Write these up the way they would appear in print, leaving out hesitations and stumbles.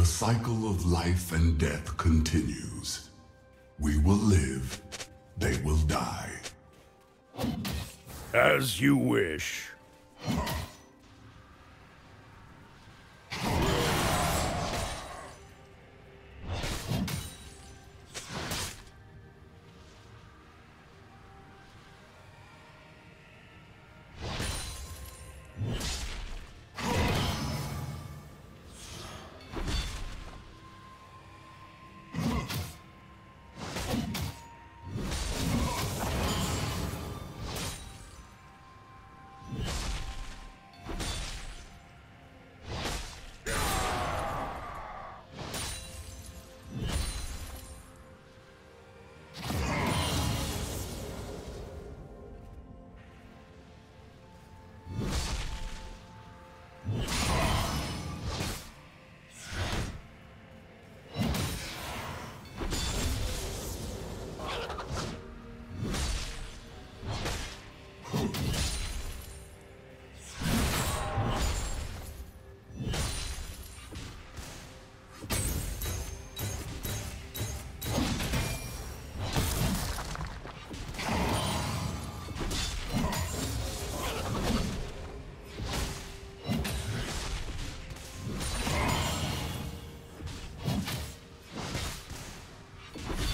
The cycle of life and death continues. We will live, they will die. As you wish.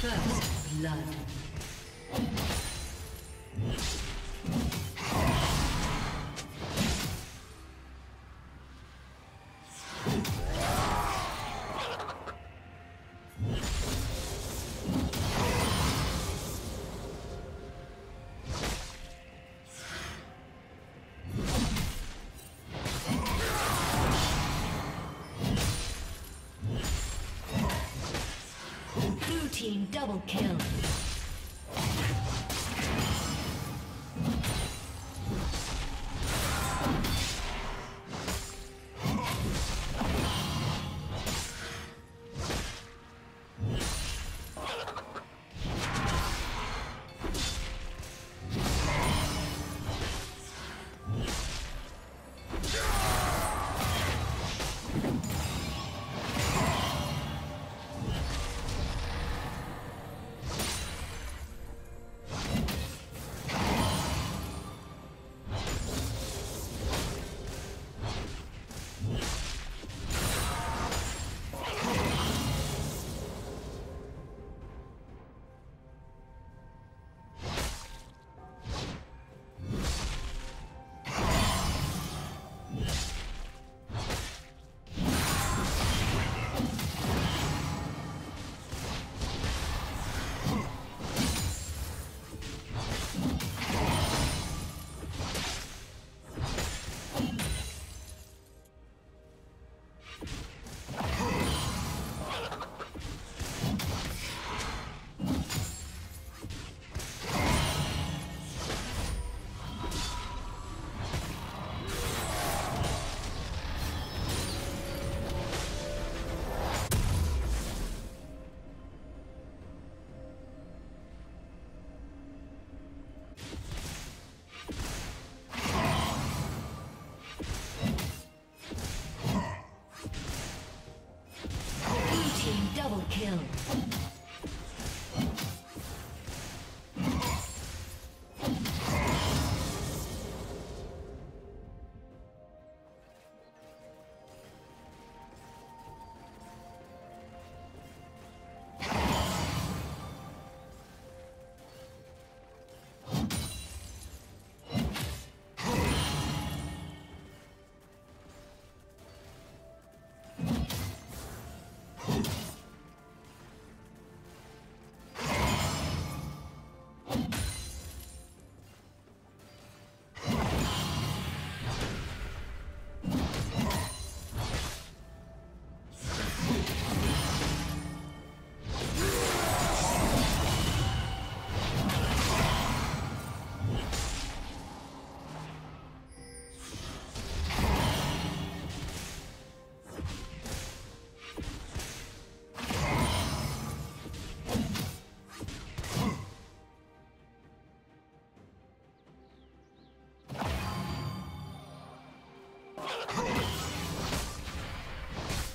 First blood. Double kill. Kill.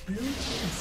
Blue team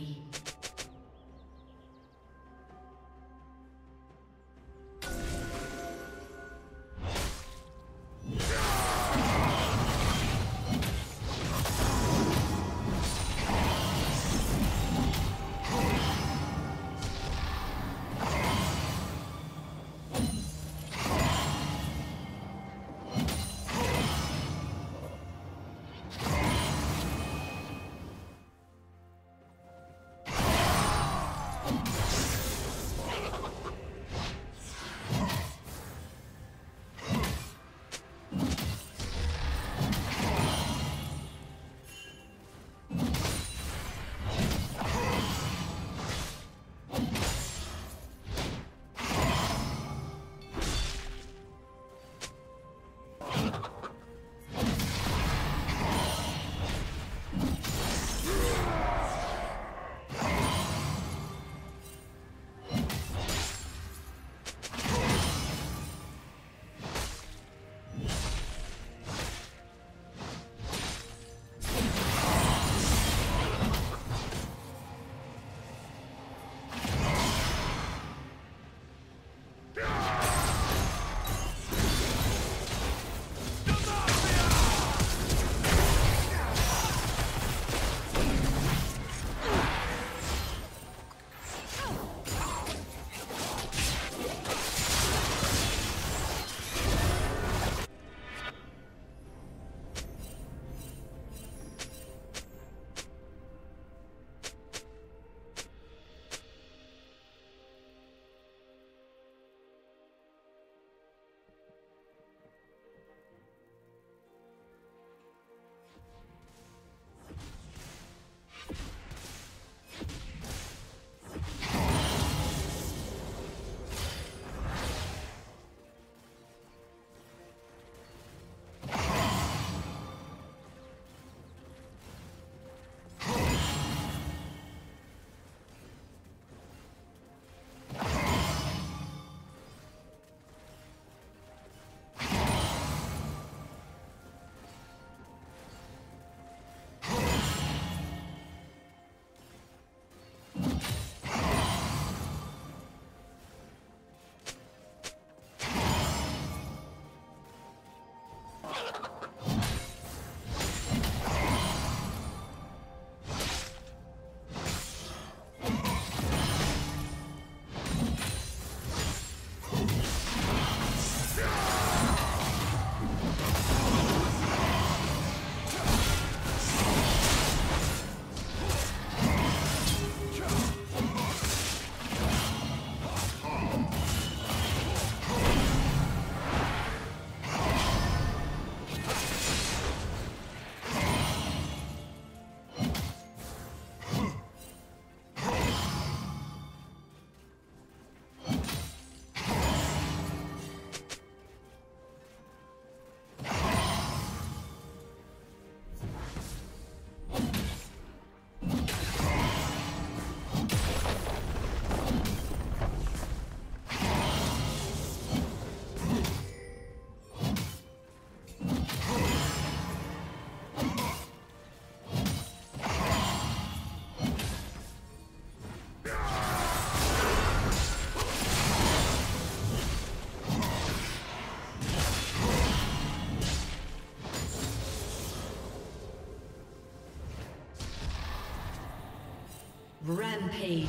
Rampage.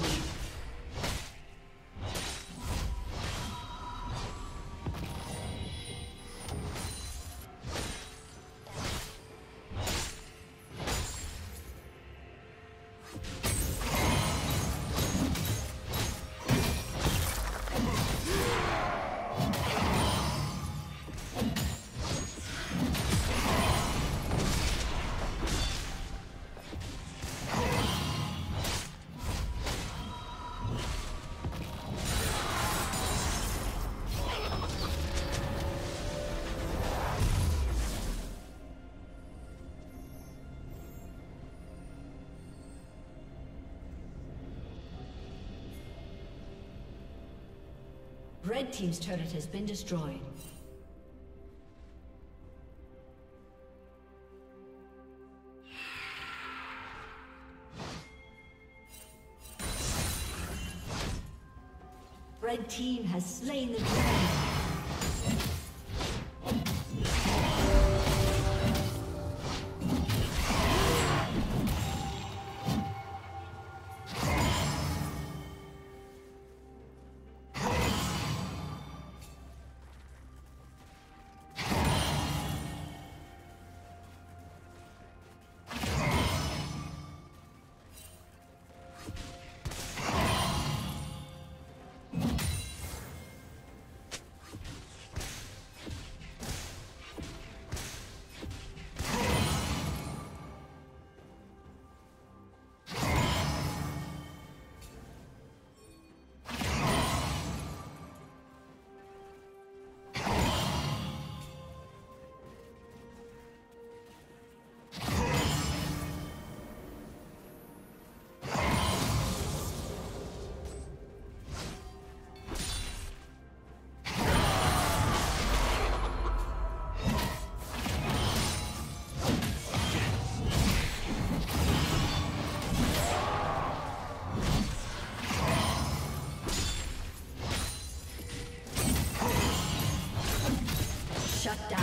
Red Team's turret has been destroyed. Red Team has slain the dragon. Shut down.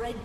Red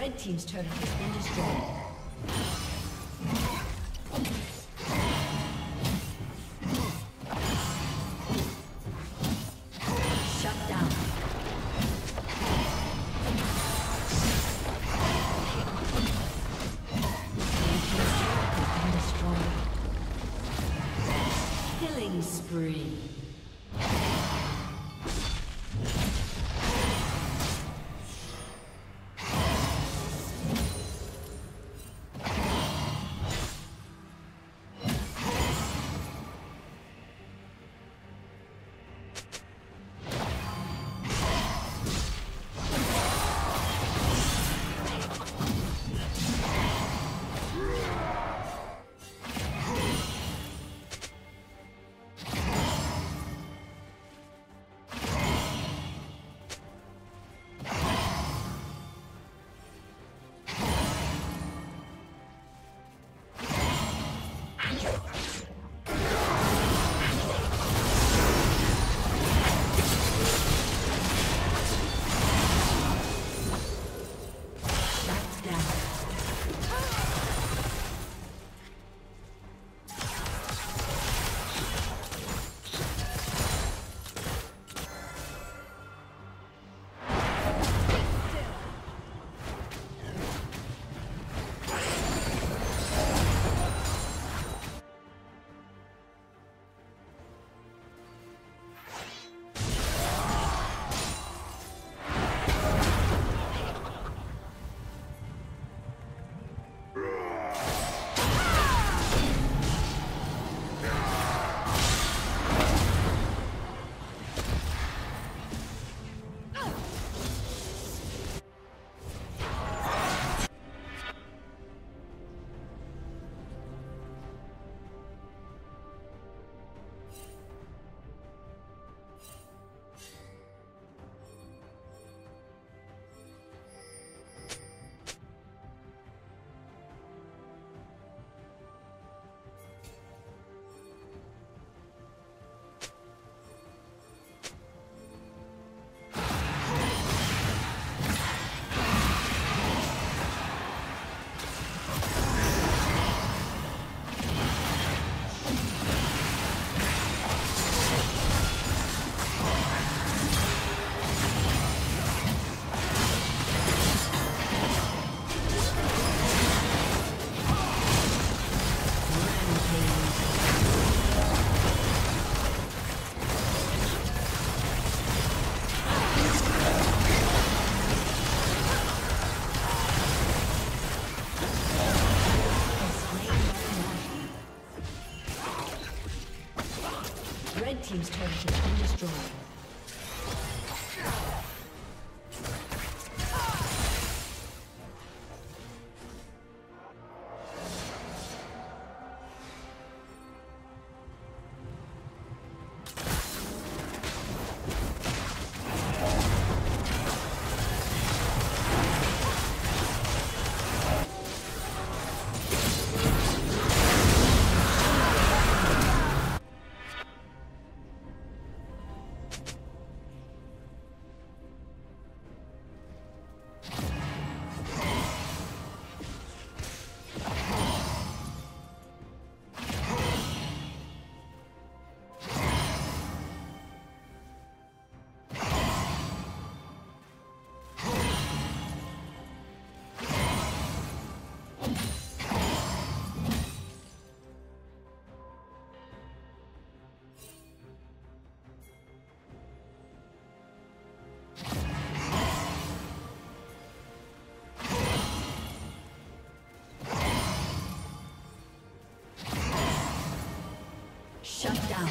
Red team's turret has been destroyed. Shut down.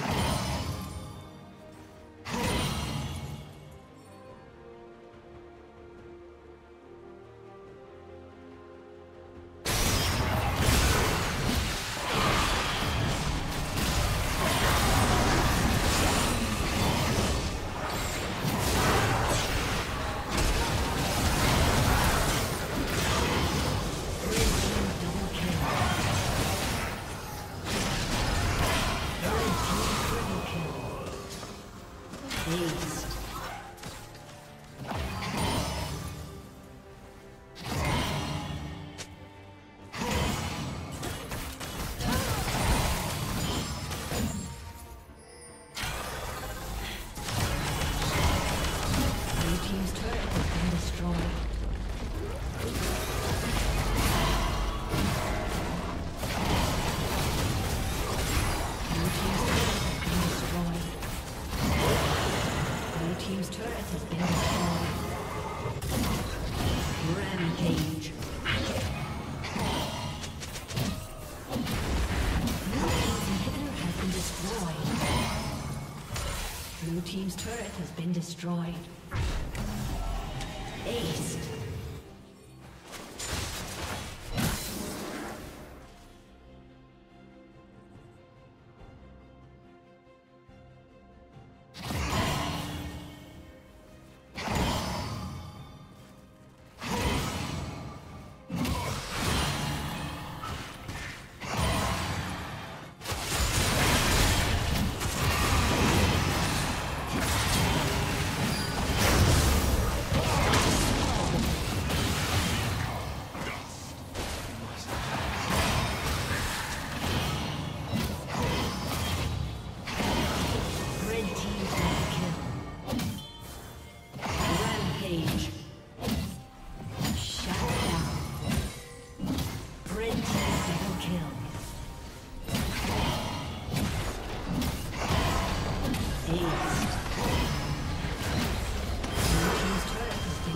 Team's turret has been destroyed. Ace.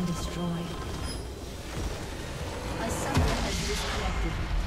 Destroyed. A summoner has disconnected.